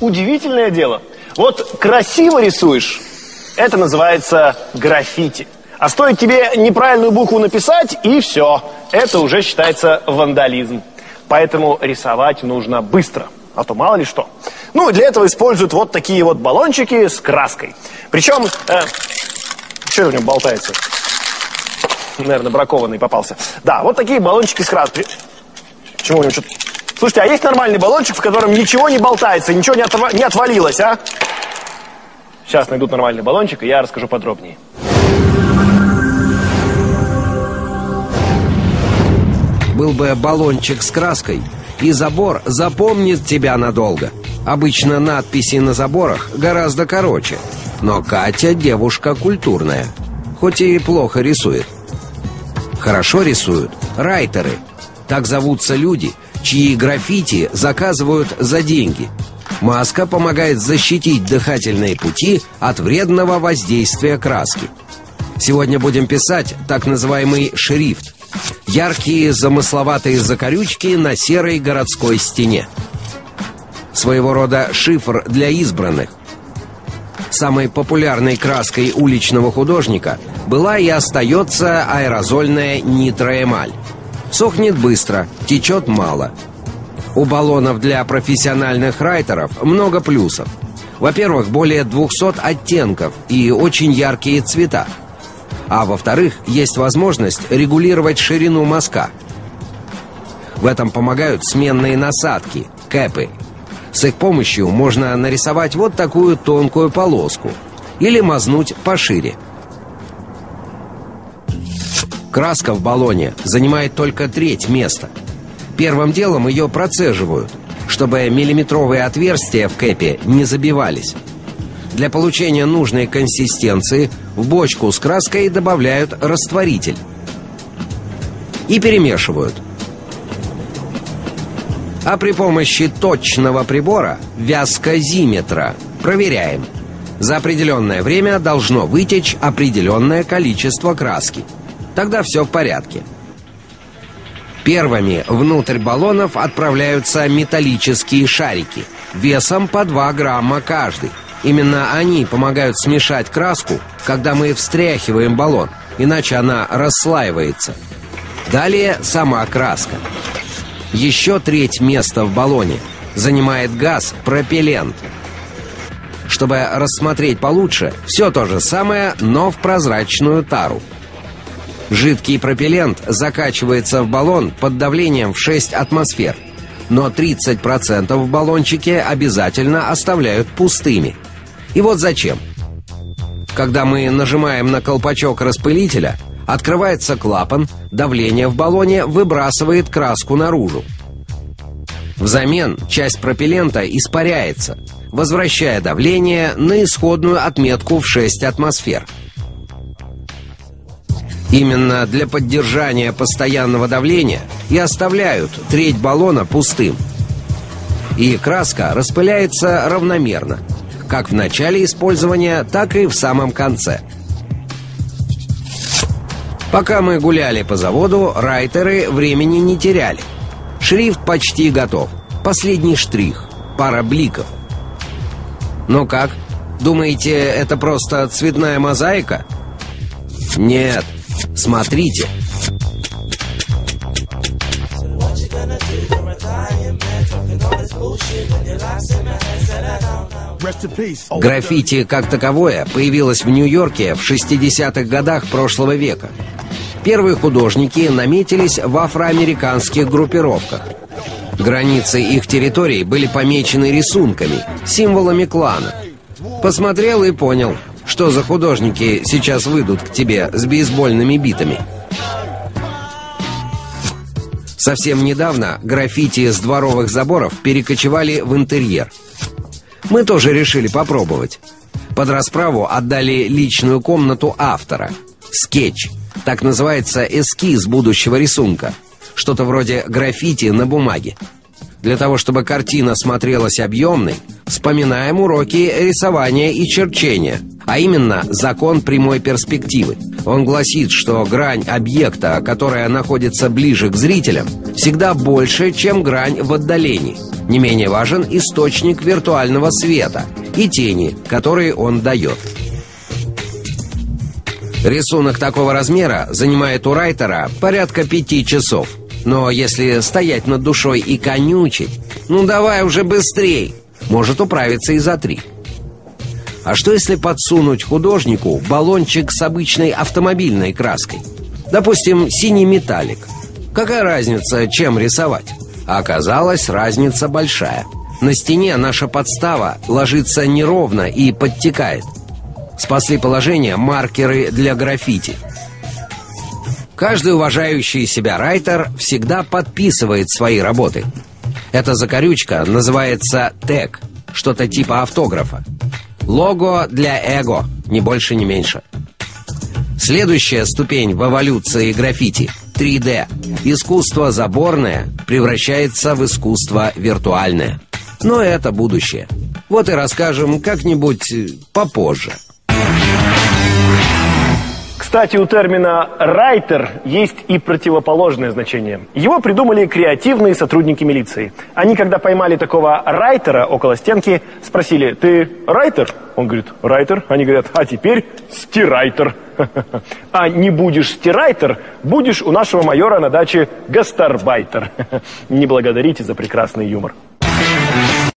Удивительное дело. Вот красиво рисуешь, это называется граффити. А стоит тебе неправильную букву написать, и все. Это уже считается вандализм. Поэтому рисовать нужно быстро, а то мало ли что. Ну, для этого используют вот такие вот баллончики с краской. Причем... что в нем болтается? Наверное, бракованный попался. Да, вот такие баллончики с краской. Почему у него что-то... Слушайте, а есть нормальный баллончик, в котором ничего не болтается, ничего не отвалилось, а? Сейчас найдут нормальный баллончик, и я расскажу подробнее. Был бы баллончик с краской, и забор запомнит тебя надолго. Обычно надписи на заборах гораздо короче. Но Катя девушка культурная, хоть и плохо рисует. Хорошо рисуют райтеры. Так зовутся люди, чьи граффити заказывают за деньги. Маска помогает защитить дыхательные пути от вредного воздействия краски. Сегодня будем писать так называемый шрифт. Яркие замысловатые закорючки на серой городской стене. Своего рода шифр для избранных. Самой популярной краской уличного художника была и остается аэрозольная нитроэмаль. Сохнет быстро, течет мало. У баллонов для профессиональных райтеров много плюсов. Во-первых, более 200 оттенков и очень яркие цвета. А во-вторых, есть возможность регулировать ширину мазка. В этом помогают сменные насадки, кэпы. С их помощью можно нарисовать вот такую тонкую полоску или мазнуть пошире. Краска в баллоне занимает только треть места. Первым делом ее процеживают, чтобы миллиметровые отверстия в кэпе не забивались. Для получения нужной консистенции в бочку с краской добавляют растворитель и перемешивают. А при помощи точного прибора, вязкозиметра, проверяем. За определенное время должно вытечь определенное количество краски. Тогда все в порядке. Первыми внутрь баллонов отправляются металлические шарики весом по 2 грамма каждый. Именно они помогают смешать краску, когда мы встряхиваем баллон, иначе она расслаивается. Далее сама краска. Еще треть места в баллоне занимает газ пропеллент. Чтобы рассмотреть получше, все то же самое, но в прозрачную тару. Жидкий пропеллент закачивается в баллон под давлением в 6 атмосфер, но 30% в баллончике обязательно оставляют пустыми. И вот зачем. Когда мы нажимаем на колпачок распылителя, открывается клапан, давление в баллоне выбрасывает краску наружу. Взамен часть пропеллента испаряется, возвращая давление на исходную отметку в 6 атмосфер. Именно для поддержания постоянного давления и оставляют треть баллона пустым. И краска распыляется равномерно, как в начале использования, так и в самом конце. Пока мы гуляли по заводу, райтеры времени не теряли. Шрифт почти готов. Последний штрих. Пара бликов. Ну как? Думаете, это просто цветная мозаика? Нет. Смотрите. Граффити как таковое появилось в Нью-Йорке в 60-х годах прошлого века. Первые художники наметились в афроамериканских группировках. Границы их территорий были помечены рисунками, символами клана. Посмотрел и понял, что за художники сейчас выйдут к тебе с бейсбольными битами. Совсем недавно граффити с дворовых заборов перекочевали в интерьер. Мы тоже решили попробовать. Под расправу отдали личную комнату автора. Скетч. Так называется эскиз будущего рисунка. Что-то вроде граффити на бумаге. Для того, чтобы картина смотрелась объемной, вспоминаем уроки рисования и черчения, а именно закон прямой перспективы. Он гласит, что грань объекта, которая находится ближе к зрителям, всегда больше, чем грань в отдалении. Не менее важен источник виртуального света и тени, которые он дает. Рисунок такого размера занимает у райтера порядка 5 часов. Но если стоять над душой и конючить, ну давай уже быстрей, может управиться и за 3. А что если подсунуть художнику баллончик с обычной автомобильной краской? Допустим, синий металлик. Какая разница, чем рисовать? Оказалось, разница большая. На стене наша подстава ложится неровно и подтекает. Спасли положение маркеры для граффити. Каждый уважающий себя райтер всегда подписывает свои работы. Эта закорючка называется тег, что-то типа автографа. Лого для эго, ни больше, ни меньше. Следующая ступень в эволюции граффити — 3D. Искусство заборное превращается в искусство виртуальное. Но это будущее. Вот и расскажем как-нибудь попозже. Кстати, у термина «райтер» есть и противоположное значение. Его придумали креативные сотрудники милиции. Они, когда поймали такого райтера около стенки, спросили: «Ты райтер?» Он говорит: «Райтер». Они говорят: «А теперь стирайтер». А не будешь стирайтер, будешь у нашего майора на даче гастарбайтер. Не благодарите за прекрасный юмор.